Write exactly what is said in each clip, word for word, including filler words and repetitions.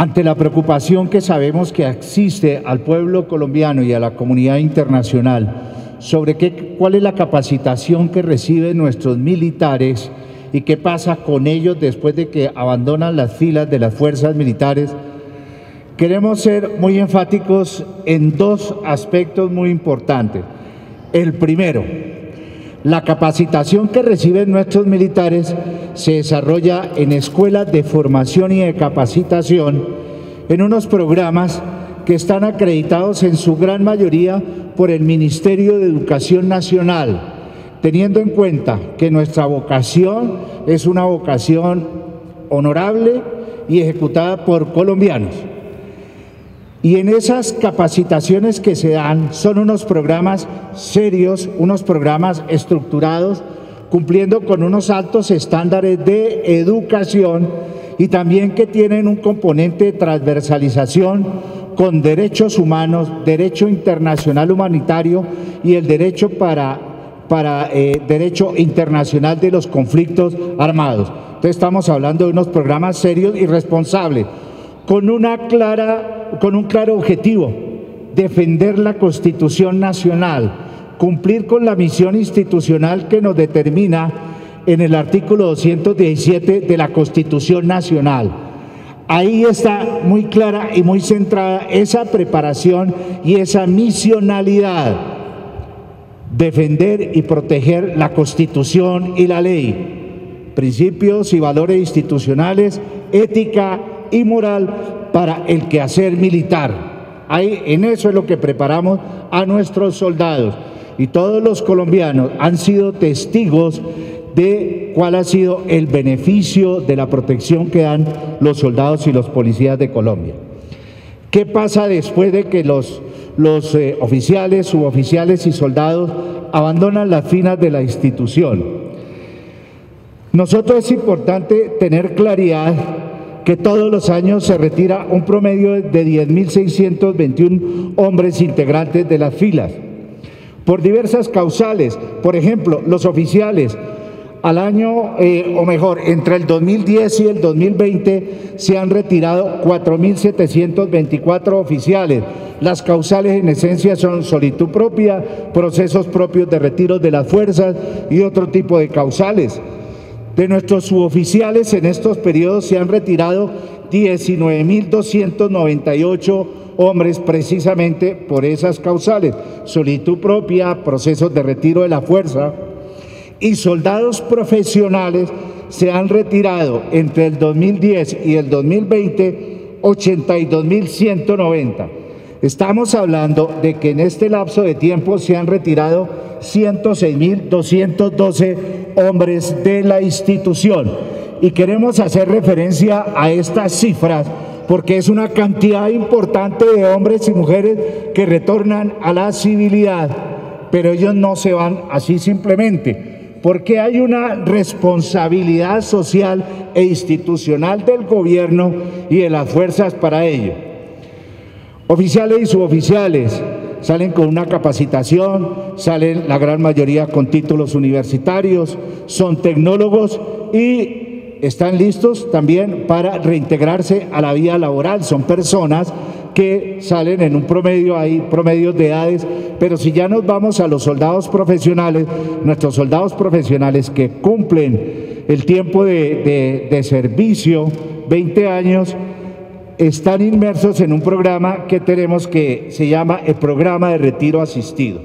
Ante la preocupación que sabemos que existe al pueblo colombiano y a la comunidad internacional sobre qué, cuál es la capacitación que reciben nuestros militares y qué pasa con ellos después de que abandonan las filas de las fuerzas militares, queremos ser muy enfáticos en dos aspectos muy importantes. El primero, la capacitación que reciben nuestros militares se desarrolla en escuelas de formación y de capacitación, en unos programas que están acreditados en su gran mayoría por el Ministerio de Educación Nacional, teniendo en cuenta que nuestra vocación es una vocación honorable y ejecutada por colombianos. Y en esas capacitaciones que se dan son unos programas serios, unos programas estructurados, cumpliendo con unos altos estándares de educación y también que tienen un componente de transversalización con derechos humanos, derecho internacional humanitario y el derecho para, para eh, derecho internacional de los conflictos armados. Entonces estamos hablando de unos programas serios y responsables, con una clara con un claro objetivo: defender la Constitución Nacional, cumplir con la misión institucional que nos determina en el artículo doscientos diecisiete de la Constitución Nacional. Ahí está muy clara y muy centrada esa preparación y esa misionalidad: defender y proteger la Constitución y la ley, principios y valores institucionales, ética y moral para el quehacer militar. Ahí, en eso es lo que preparamos a nuestros soldados, y todos los colombianos han sido testigos de cuál ha sido el beneficio de la protección que dan los soldados y los policías de Colombia. ¿Qué pasa después de que los, los eh, oficiales, suboficiales y soldados abandonan las filas de la institución? Nosotros es importante tener claridad que todos los años se retira un promedio de diez mil seiscientos veintiún hombres integrantes de las filas, por diversas causales. Por ejemplo, los oficiales, al año, eh, o mejor, entre el dos mil diez y el dos mil veinte se han retirado cuatro mil setecientos veinticuatro oficiales. Las causales en esencia son solitud propia, procesos propios de retiro de las fuerzas y otro tipo de causales. De nuestros suboficiales en estos periodos se han retirado diecinueve mil doscientos noventa y ocho hombres precisamente por esas causales: solitud propia, procesos de retiro de la fuerza. Y soldados profesionales se han retirado entre el dos mil diez y el dos mil veinte ochenta y dos mil ciento noventa. Estamos hablando de que en este lapso de tiempo se han retirado ciento seis mil doscientos doce hombres de la institución, y queremos hacer referencia a estas cifras porque es una cantidad importante de hombres y mujeres que retornan a la civilidad, pero ellos no se van así simplemente, porque hay una responsabilidad social e institucional del gobierno y de las fuerzas para ello. Oficiales y suboficiales salen con una capacitación, salen la gran mayoría con títulos universitarios, son tecnólogos y están listos también para reintegrarse a la vida laboral. Son personas que salen en un promedio, hay promedios de edades, pero si ya nos vamos a los soldados profesionales, nuestros soldados profesionales que cumplen el tiempo de, de, de servicio, veinte años, están inmersos en un programa que tenemos que se llama el programa de retiro asistido.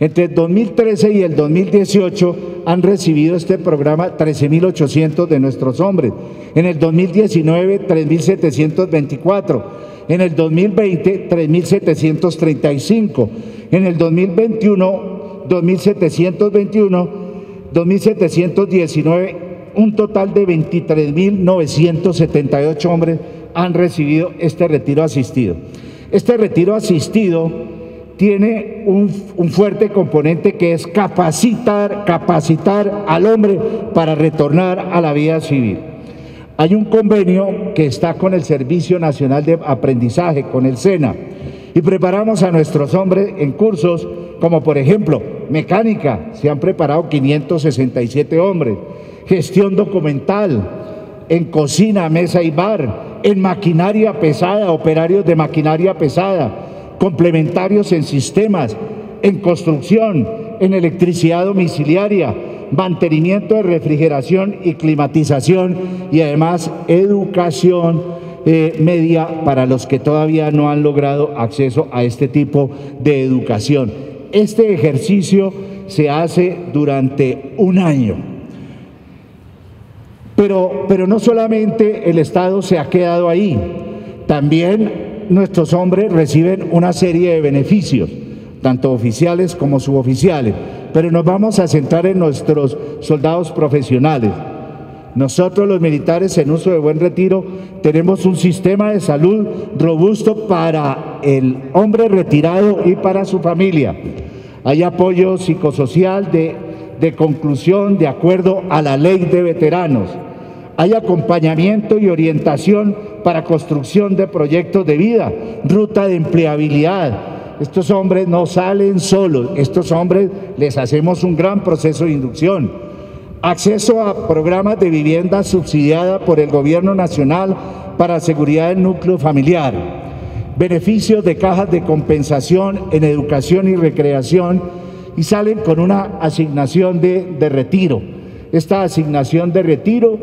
Entre el dos mil trece y el dos mil dieciocho han recibido este programa trece mil ochocientos de nuestros hombres, en el dos mil diecinueve tres mil setecientos veinticuatro, en el dos mil veinte tres mil setecientos treinta y cinco, en el dos mil veintiuno dos mil setecientos veintiuno, dos mil setecientos diecinueve, un total de veintitrés mil novecientos setenta y ocho hombres han recibido este retiro asistido. Este retiro asistido tiene un, un fuerte componente que es capacitar, capacitar al hombre para retornar a la vida civil. Hay un convenio que está con el Servicio Nacional de Aprendizaje, con el SENA, y preparamos a nuestros hombres en cursos como, por ejemplo, mecánica. Se han preparado quinientos sesenta y siete hombres, gestión documental, en cocina, mesa y bar, en maquinaria pesada, operarios de maquinaria pesada, complementarios en sistemas, en construcción, en electricidad domiciliaria, mantenimiento de refrigeración y climatización, y además educación Eh, media para los que todavía no han logrado acceso a este tipo de educación. Este ejercicio se hace durante un año. Pero, pero no solamente el Estado se ha quedado ahí, también nuestros hombres reciben una serie de beneficios, tanto oficiales como suboficiales. Pero nos vamos a centrar en nuestros soldados profesionales. Nosotros los militares en uso de buen retiro tenemos un sistema de salud robusto para el hombre retirado y para su familia. Hay apoyo psicosocial de, de conclusión de acuerdo a la ley de veteranos. Hay acompañamiento y orientación para construcción de proyectos de vida, ruta de empleabilidad. Estos hombres no salen solos, estos hombres les hacemos un gran proceso de inducción. Acceso a programas de vivienda subsidiada por el Gobierno Nacional para seguridad del núcleo familiar. Beneficios de cajas de compensación en educación y recreación, y salen con una asignación de, de retiro. Esta asignación de retiro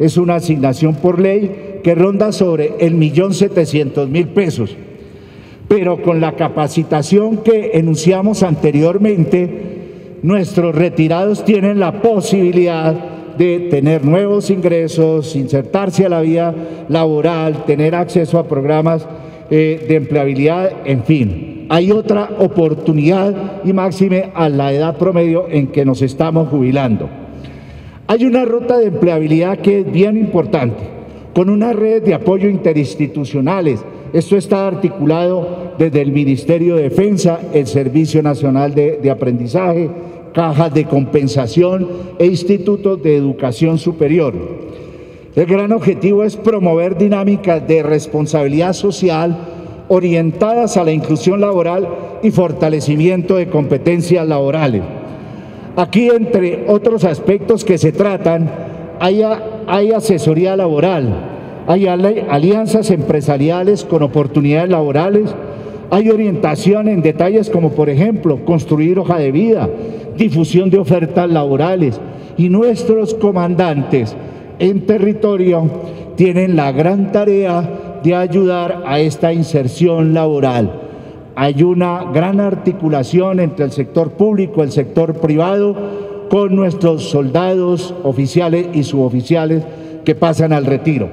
es una asignación por ley que ronda sobre el millón setecientos mil pesos. Pero con la capacitación que enunciamos anteriormente, nuestros retirados tienen la posibilidad de tener nuevos ingresos, insertarse a la vida laboral, tener acceso a programas eh, de empleabilidad, en fin. Hay otra oportunidad, y máxime a la edad promedio en que nos estamos jubilando. Hay una ruta de empleabilidad que es bien importante, con unas redes de apoyo interinstitucionales. Esto está articulado desde el Ministerio de Defensa, el Servicio Nacional de, de Aprendizaje, Cajas de Compensación e Institutos de Educación Superior. El gran objetivo es promover dinámicas de responsabilidad social orientadas a la inclusión laboral y fortalecimiento de competencias laborales. Aquí, entre otros aspectos que se tratan, hay, hay asesoría laboral, hay alianzas empresariales con oportunidades laborales, hay orientación en detalles como, por ejemplo, construir hoja de vida, difusión de ofertas laborales, y nuestros comandantes en territorio tienen la gran tarea de ayudar a esta inserción laboral. Hay una gran articulación entre el sector público y el sector privado con nuestros soldados oficiales y suboficiales que pasan al retiro.